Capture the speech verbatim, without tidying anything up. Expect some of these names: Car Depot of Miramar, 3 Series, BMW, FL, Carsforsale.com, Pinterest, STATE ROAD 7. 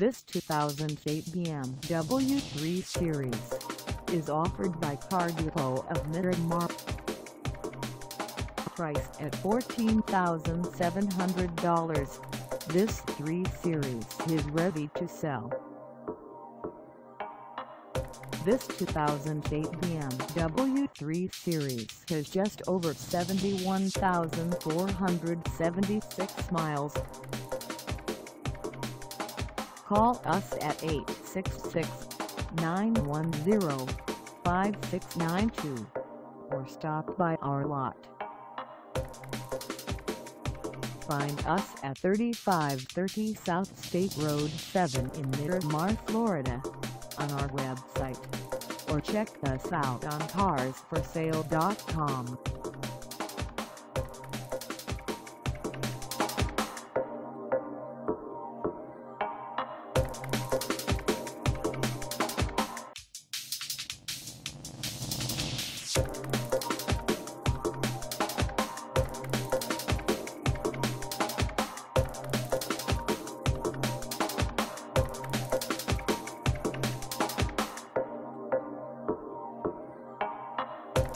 This two thousand eight B M W three Series is offered by Car Depot of Miramar. Priced at fourteen thousand seven hundred dollars, this three Series is ready to sell. This two thousand eight B M W three Series has just over seventy-one thousand four hundred seventy-six miles. Call us at eight six six, nine one zero, five six nine two or stop by our lot. Find us at thirty-five thirty South State Road seven in Miramar, Florida, on our website, or check us out on cars for sale dot com.